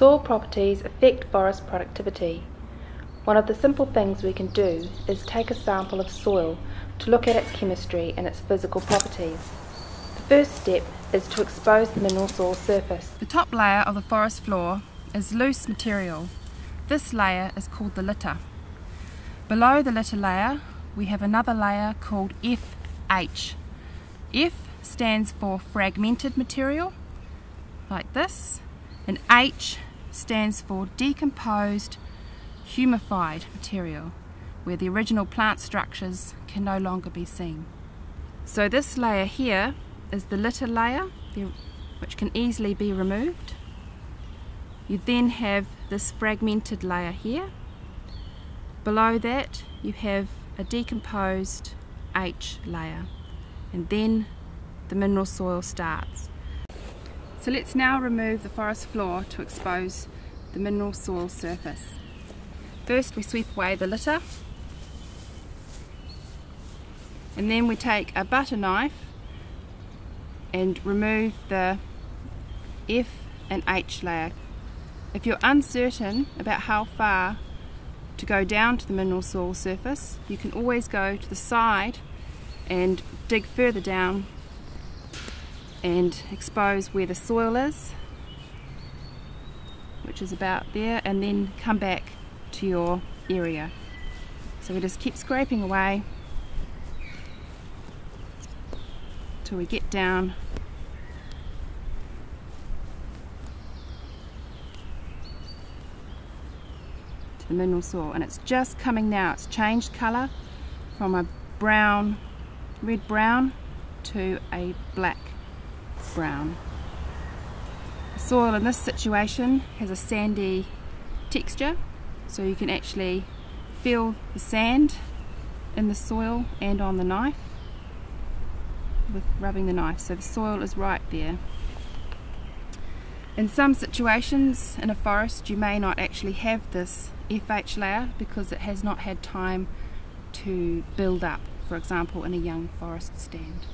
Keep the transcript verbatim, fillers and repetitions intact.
Soil properties affect forest productivity. One of the simple things we can do is take a sample of soil to look at its chemistry and its physical properties. The first step is to expose the mineral soil surface. The top layer of the forest floor is loose material. This layer is called the litter. Below the litter layer we have another layer called F H. F stands for fragmented material, like this, and H stands for decomposed, humified material, where the original plant structures can no longer be seen. So this layer here is the litter layer, which can easily be removed. You then have this fragmented layer here. Below that you have a decomposed H layer, and then the mineral soil starts. So let's now remove the forest floor to expose the mineral soil surface. First we sweep away the litter, and then we take a butter knife and remove the F and H layer. If you're uncertain about how far to go down to the mineral soil surface, you can always go to the side and dig further down and expose where the soil is, which is about there, and then come back to your area. So we just keep scraping away till we get down to the mineral soil, and it's just coming now. It's changed colour from a brown, red brown, to a black brown. The soil in this situation has a sandy texture, so you can actually feel the sand in the soil and on the knife with rubbing the knife, so the soil is right there. In some situations in a forest you may not actually have this F H layer because it has not had time to build up, for example in a young forest stand.